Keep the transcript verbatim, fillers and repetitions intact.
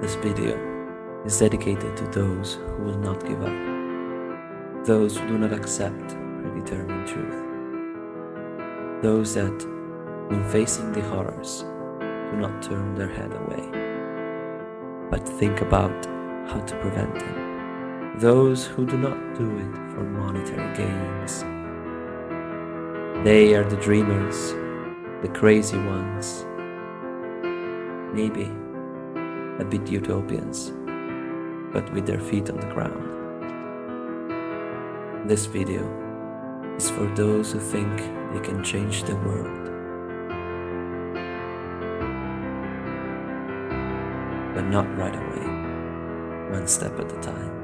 This video is dedicated to those who will not give up, those who do not accept predetermined truth, those that, when facing the horrors, do not turn their head away, but think about how to prevent them, those who do not do it for monetary gains. They are the dreamers, the crazy ones, maybe a bit utopians, but with their feet on the ground. This video is for those who think they can change the world, but not right away, one step at a time.